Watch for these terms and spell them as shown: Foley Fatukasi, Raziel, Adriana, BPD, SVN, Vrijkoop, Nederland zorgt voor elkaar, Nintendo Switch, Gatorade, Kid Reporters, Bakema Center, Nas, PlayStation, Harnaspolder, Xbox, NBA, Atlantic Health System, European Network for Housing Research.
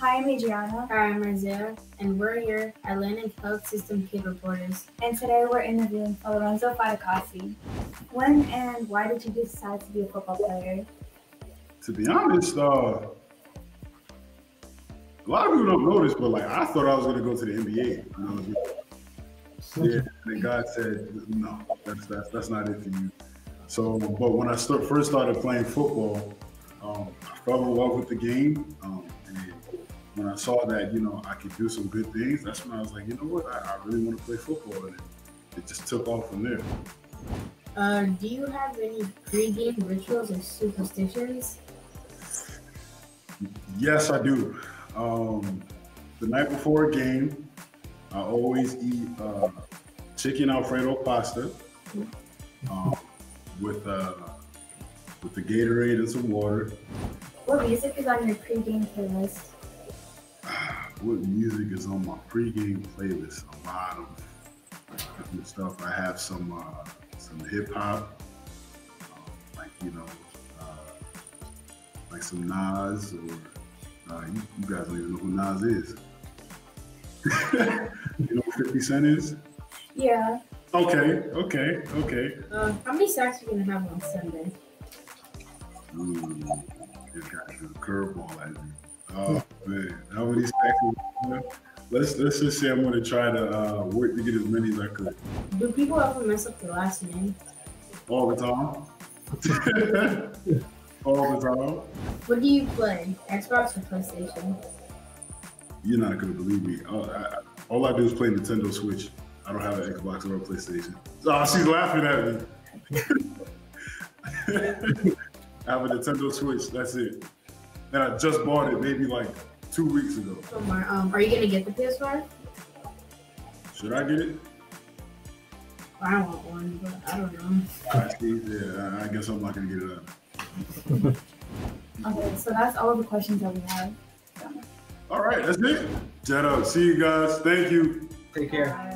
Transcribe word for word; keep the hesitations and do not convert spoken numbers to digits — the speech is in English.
Hi, I'm Adriana. Hi, I'm Raziel. And we're here, Atlantic Health System Kid Reporters. And today we're interviewing Foley Fatukasi. When and why did you decide to be a football player? To be honest, uh, a lot of people don't know this, but like I thought I was going to go to the N B A. You know, yeah, and God said, no, that's, that's, that's not it for you. So, but when I start, first started playing football, um, I fell in love with the game. Um, and when I saw that, you know, I could do some good things, that's when I was like, you know what, I, I really want to play football. And it, it just took off from there. Uh, do you have any pre-game rituals or superstitions? Yes, I do. Um, the night before a game, I always eat uh, chicken Alfredo pasta um, with uh, with the Gatorade and some water. What music is on your pregame playlist? What music is on my pregame playlist? A lot of different stuff. I have some uh, some hip hop, um, like you know, uh, like some Nas, or uh, you, you guys don't even know who Nas is. You know what fifty cent is? Yeah. Okay, okay, okay. Uh, how many sacks are you going to have on Sunday? Ooh, just got a curveball at me. Oh, man. How many sacks are you going to have? Let's, let's just say I'm going to try to uh, work to get as many as I could. Do people ever mess up their last name? All the time. All the time. What do you play? Xbox or PlayStation? You're not gonna believe me. All I, all I do is play Nintendo Switch. I don't have an Xbox or a PlayStation. Oh, she's laughing at me. I have a Nintendo Switch. That's it. And I just bought it maybe like two weeks ago. So, um, are you gonna get the P S four? Should I get it? I don't want one, but I don't know. I see, yeah, I guess I'm not gonna get it out. Okay, so that's all the questions that we have. All right, that's it. Jet up. See you guys. Thank you. Take care.